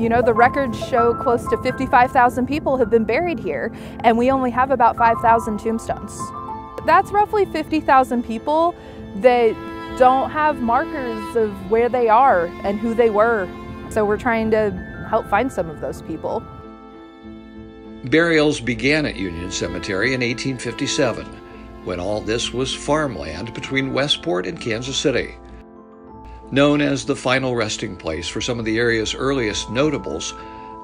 You know, the records show close to 55,000 people have been buried here, and we only have about 5,000 tombstones. That's roughly 50,000 people that don't have markers of where they are and who they were. So we're trying to help find some of those people. Burials began at Union Cemetery in 1857, when all this was farmland between Westport and Kansas City. Known as the final resting place for some of the area's earliest notables,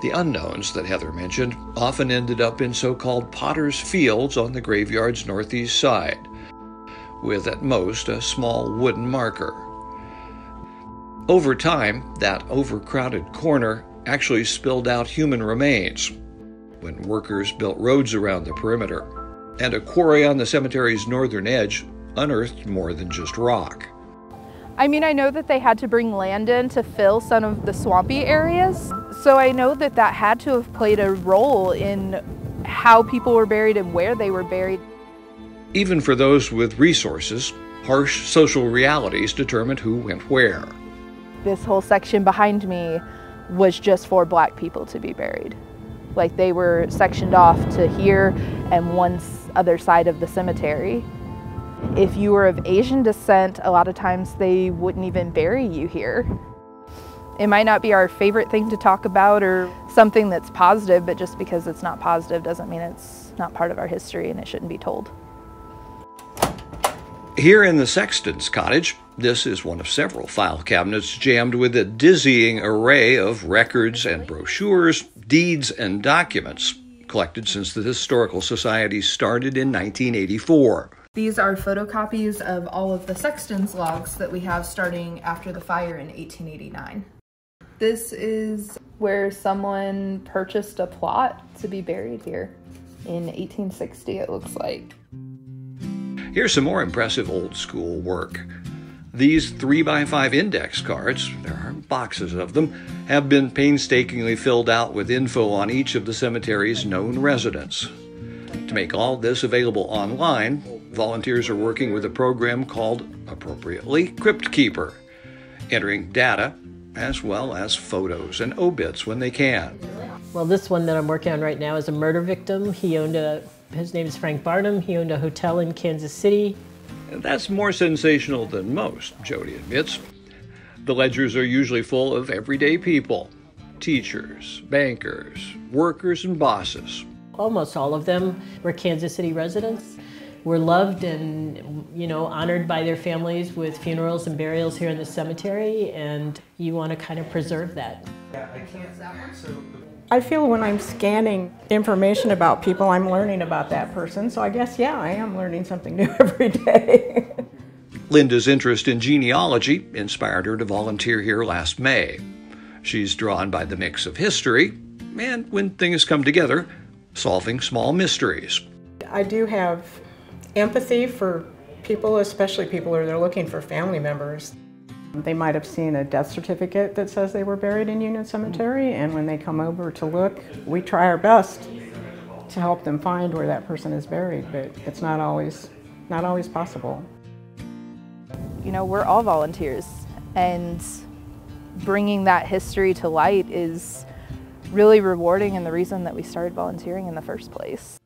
the unknowns that Heather mentioned often ended up in so-called potter's fields on the graveyard's northeast side, with at most a small wooden marker. Over time, that overcrowded corner actually spilled out human remains when workers built roads around the perimeter, and a quarry on the cemetery's northern edge unearthed more than just rock. I mean, I know that they had to bring land in to fill some of the swampy areas, so I know that that had to have played a role in how people were buried and where they were buried. Even for those with resources, harsh social realities determined who went where. This whole section behind me was just for Black people to be buried. Like, they were sectioned off to here and one other side of the cemetery. If you were of Asian descent, a lot of times they wouldn't even bury you here. It might not be our favorite thing to talk about or something that's positive, but just because it's not positive doesn't mean it's not part of our history and it shouldn't be told. Here in the Sexton's cottage, this is one of several file cabinets jammed with a dizzying array of records and brochures, deeds and documents collected since the Historical Society started in 1984. These are photocopies of all of the Sexton's logs that we have starting after the fire in 1889. This is where someone purchased a plot to be buried here in 1860, it looks like. Here's some more impressive old school work. These 3x5 index cards, there are boxes of them, have been painstakingly filled out with info on each of the cemetery's known residents. To make all this available online, volunteers are working with a program called, appropriately, Crypt Keeper, entering data as well as photos and obits when they can. Well, this one that I'm working on right now is a murder victim. His name is Frank Barnum. He owned a hotel in Kansas City. That's more sensational than most, Jody admits. The ledgers are usually full of everyday people, teachers, bankers, workers, and bosses. Almost all of them were Kansas City residents. Were loved and, you know, honored by their families with funerals and burials here in the cemetery, and you want to kind of preserve that. I feel when I'm scanning information about people, I'm learning about that person, so I guess, yeah, I am learning something new every day. Linda's interest in genealogy inspired her to volunteer here last May. She's drawn by the mix of history and, when things come together, solving small mysteries. I do have empathy for people, especially people who are looking for family members. They might have seen a death certificate that says they were buried in Union Cemetery, and when they come over to look, we try our best to help them find where that person is buried, but it's not always possible. You know, we're all volunteers, and bringing that history to light is really rewarding and the reason that we started volunteering in the first place.